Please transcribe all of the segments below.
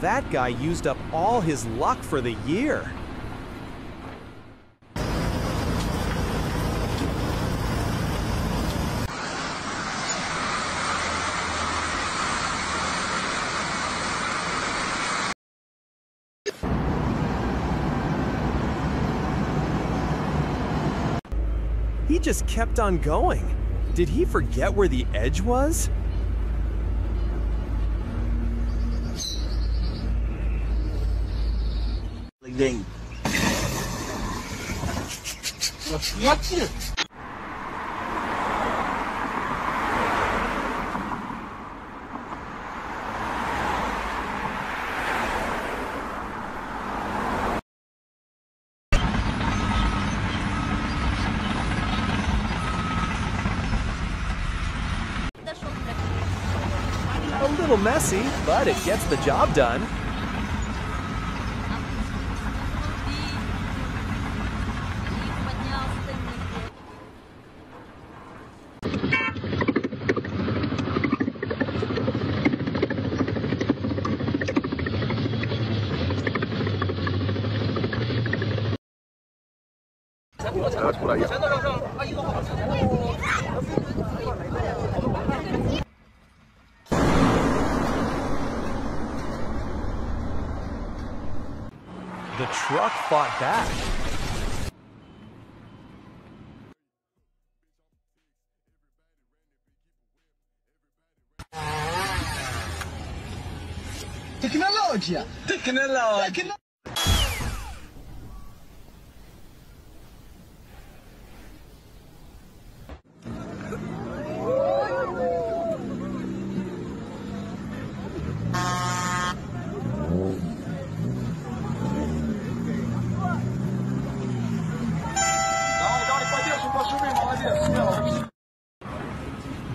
That guy used up all his luck for the year. He just kept on going. Did he forget where the edge was? A little messy, but it gets the job done. The truck fought back. Technology.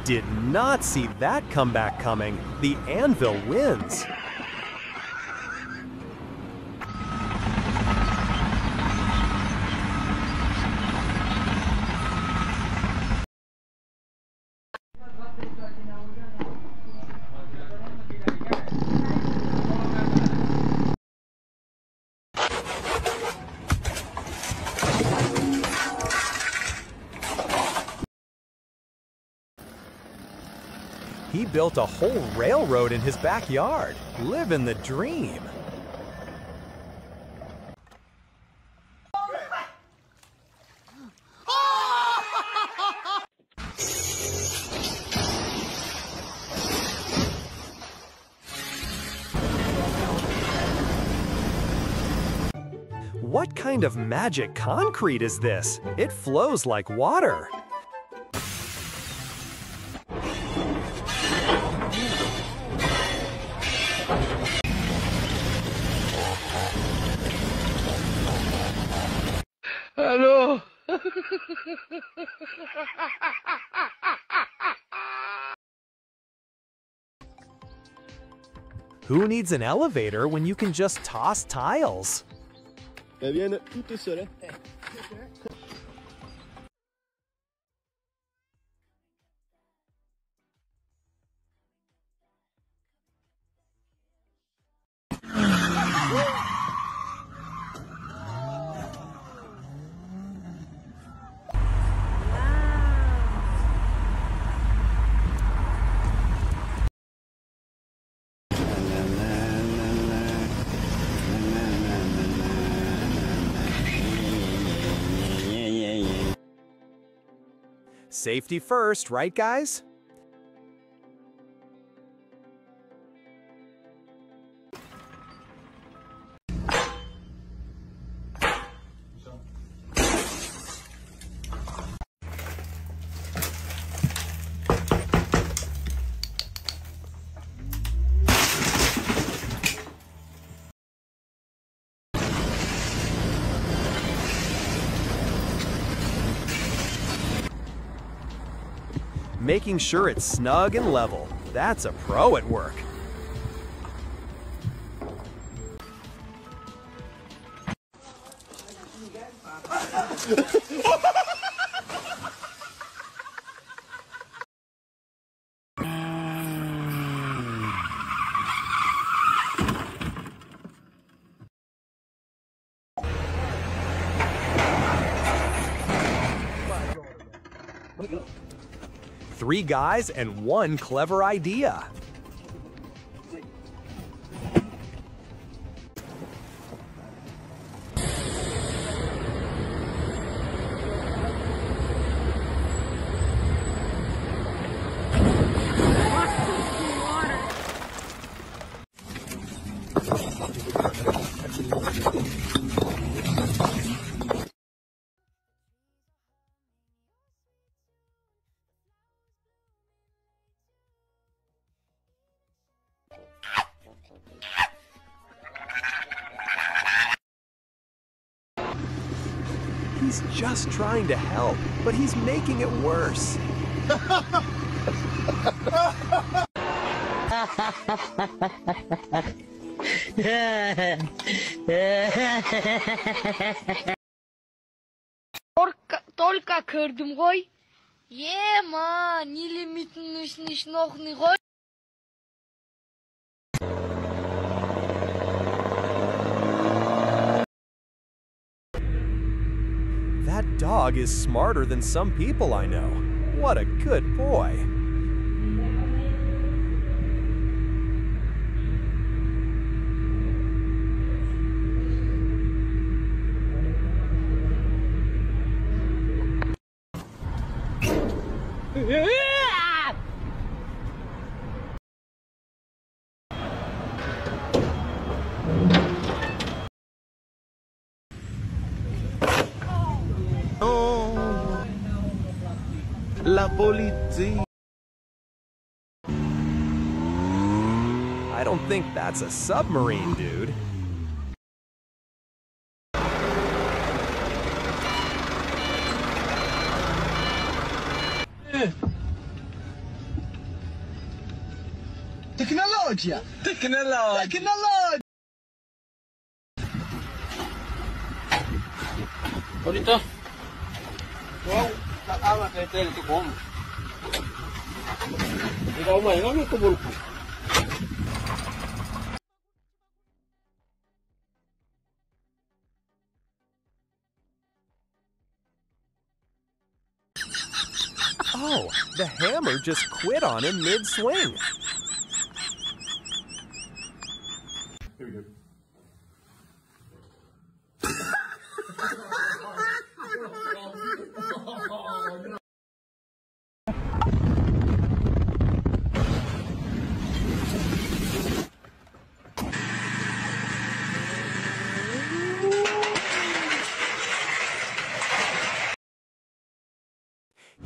Did not see that comeback coming. The anvil wins. He built a whole railroad in his backyard, living the dream. What kind of magic concrete is this? It flows like water. Hello. Who needs an elevator when you can just toss tiles? Safety first, right guys? Making sure it's snug and level. That's a pro at work. Three guys and one clever idea. He's just trying to help, but he's making it worse. Только kırdım koy. Yeah man, nilimiten is nicht noch nicht koy. That dog is smarter than some people I know. What a good boy. La polizia. I don't think that's a submarine, dude. Tecnologia! Tecnologia! Tecnologia! Ahorita. Wow. Oh, the hammer just quit on him mid-swing. Here we go.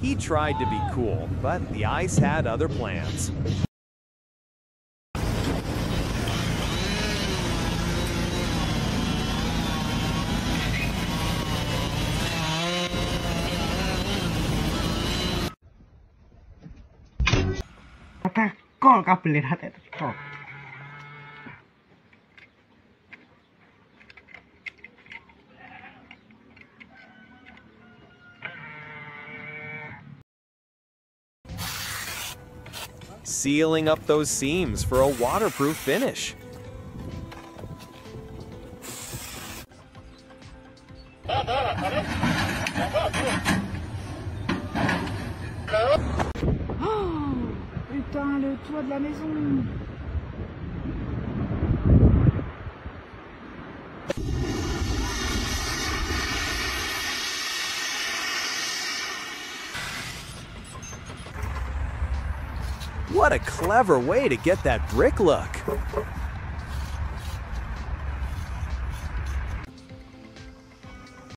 He tried to be cool, but the ice had other plans. Sealing up those seams for a waterproof finish. Oh, putain, le toit de la maison. What a clever way to get that brick look!